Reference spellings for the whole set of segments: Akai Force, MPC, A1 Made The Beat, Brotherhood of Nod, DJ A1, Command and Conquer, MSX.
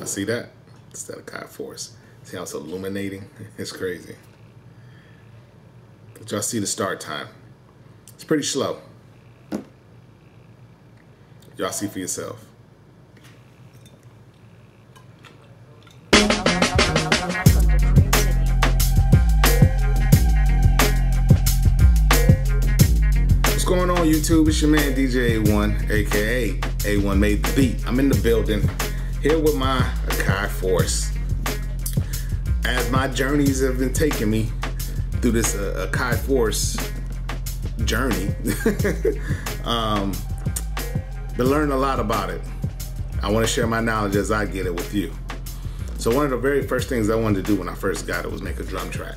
I see that? It's that Akai Force. See how it's illuminating? It's crazy. But y'all see the start time. It's pretty slow. Y'all see for yourself. What's going on, YouTube? It's your man DJ A1, aka A1 Made The Beat. I'm in the building here with my Akai Force. As my journeys have been taking me through this Akai Force journey, been learning a lot about it. I want to share my knowledge as I get it with you. So one of the very first things I wanted to do when I first got it was make a drum track.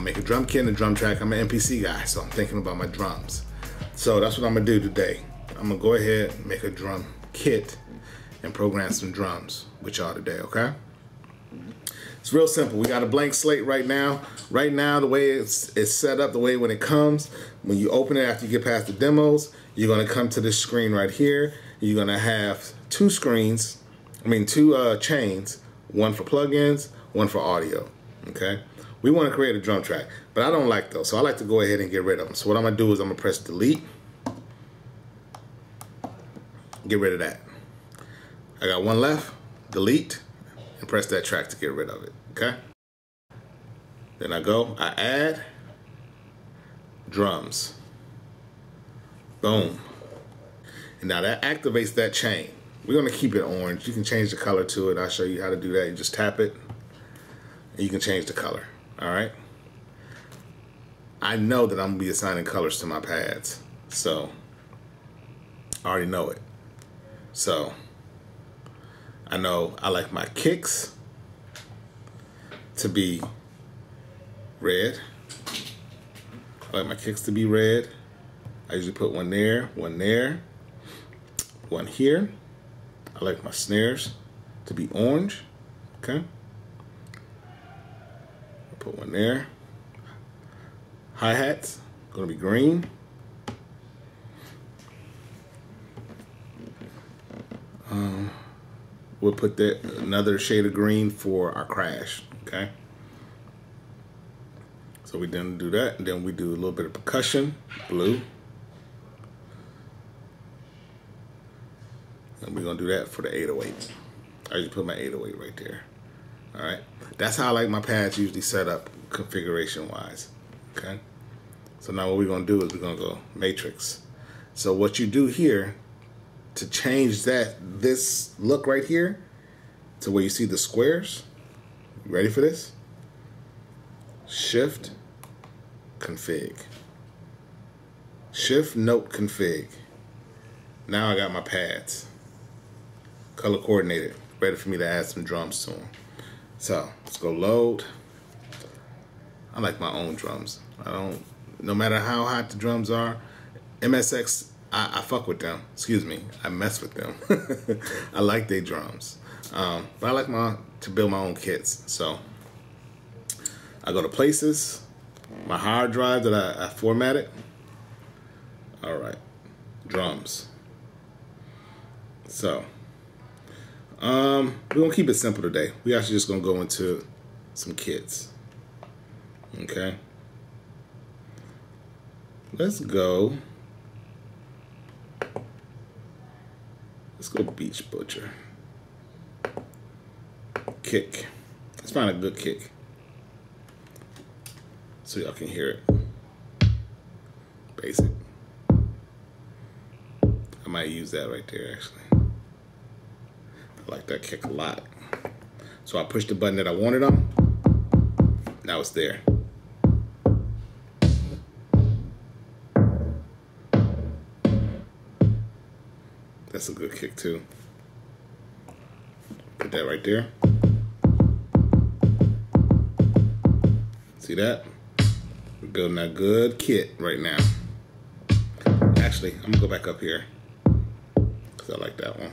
Make a drum kit and a drum track. I'm an MPC guy, so I'm thinking about my drums. So that's what I'm gonna do today. I'm gonna go ahead and make a drum kit and program some drums with y'all today, okay? It's real simple. We got a blank slate right now. Right now, the way it's set up, the way when it comes, when you open it after you get past the demos, you're gonna come to this screen right here. You're gonna have two screens, two chains, one for plugins, one for audio, okay? We wanna create a drum track, but I don't like those, so I like to go ahead and get rid of them. So what I'm gonna do is I'm gonna press delete, get rid of that. I got one left, delete, and press that track to get rid of it, okay? Then I add drums. Boom. And now that activates that chain. We're gonna keep it orange. You can change the color to it. I'll show you how to do that. You just tap it, and you can change the color, all right? I know that I'm gonna be assigning colors to my pads, so I already know it. So I know I like my kicks to be red. I usually put one there, one here. I like my snares to be orange, okay? Put one there. Hi-hats, gonna be green. We'll put that another shade of green for our crash, okay? So we then do that, and then we do a little bit of percussion, blue. And we're gonna do that for the 808. I just put my 808 right there, all right? That's how I like my pads usually set up configuration-wise, okay? So now what we're gonna do is we're gonna go matrix. So what you do here, to change this look right here to where you see the squares. Ready for this? Shift config. Shift note config. Now I got my pads color coordinated, ready for me to add some drums to them. So let's go load. I like my own drums. No matter how hot the drums are, MSX, I fuck with them. Excuse me, I mess with them. I like their drums, but I like to build my own kits. So I go to places, my hard drive that I formatted. All right, drums. So we're gonna keep it simple today. We actually just gonna go into some kits. Okay, let's go. Let's go Beach Butcher. Kick. Let's find a good kick so y'all can hear it. Basic. I might use that right there, actually. I like that kick a lot. So I pushed the button that I wanted on. Now it's there. That's a good kick too. Put that right there. See that? We're building a good kit right now. Actually, I'm gonna go back up here because I like that one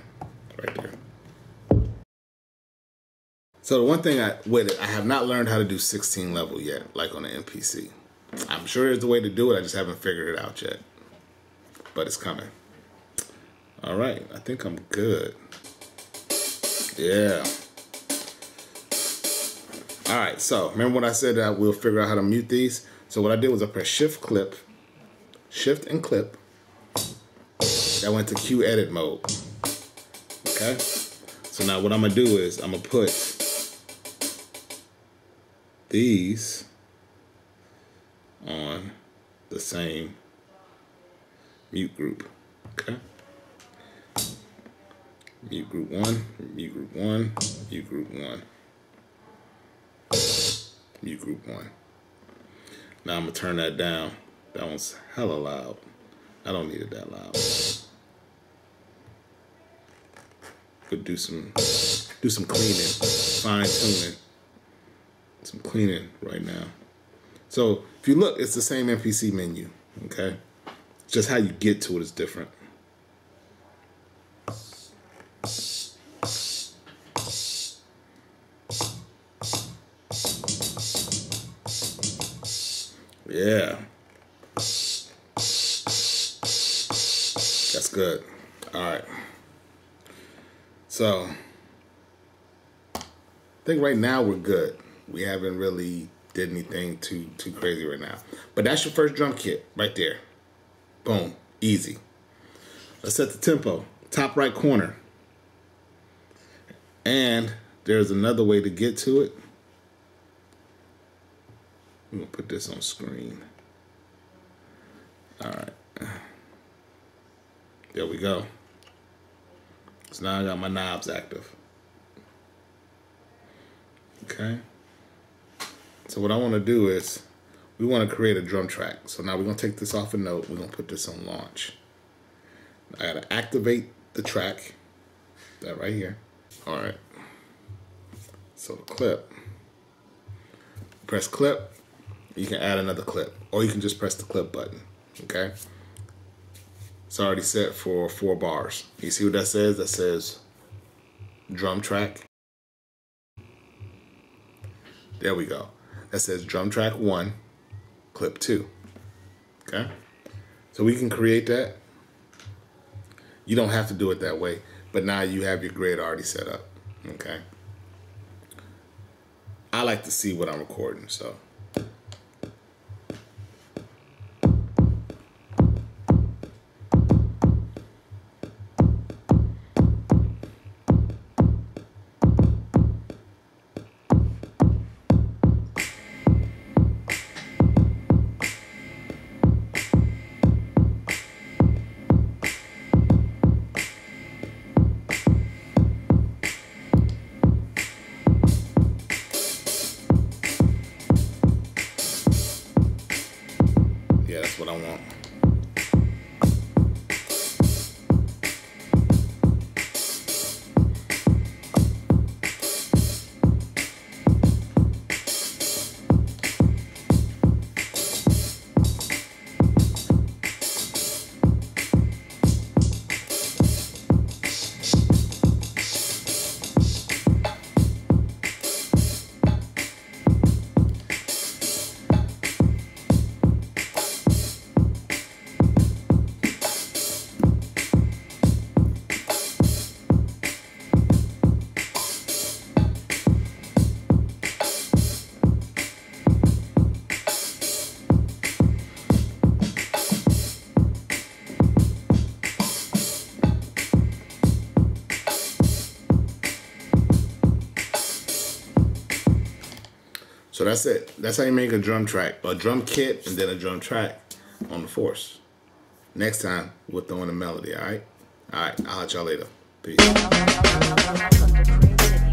right there. So the one thing I have not learned how to do 16 level yet, like on the MPC. I'm sure there's a way to do it. I just haven't figured it out yet, but it's coming. All right, I think I'm good. Yeah. All right, so remember when I said that we'll figure out how to mute these? So what I did was I pressed shift and clip. That went to Q edit mode. Okay? So now what I'm gonna do is I'm gonna put these on the same mute group. Okay? Mute group one, mute group one, mute group one, mute group one. Now I'm gonna turn that down. That one's hella loud. I don't need it that loud. Could do some cleaning, fine tuning, some cleaning right now. So if you look, it's the same MPC menu. Okay, it's just how you get to it is different. Yeah. That's good. All right. So, I think right now we're good. We haven't really did anything too crazy right now. But that's your first drum kit right there. Boom. Easy. Let's set the tempo. Top right corner. And there's another way to get to it. I'm gonna put this on screen. All right, there we go. So now I got my knobs active. Okay. So what I want to do is we want to create a drum track. So now we're gonna take this off a note. We're gonna put this on launch. I gotta activate the track. That right here. All right. So the clip. Press clip. You can add another clip, or you can just press the clip button, okay? It's already set for 4 bars. You see what that says? That says drum track. There we go. That says drum track 1, clip 2, okay? So we can create that. You don't have to do it that way, but now you have your grid already set up, okay? I like to see what I'm recording, so. What I want. So that's it. That's how you make a drum track, a drum kit, and then a drum track on the Force. Next time, we'll throw in a melody, all right? All right, I'll holler at y'all later. Peace.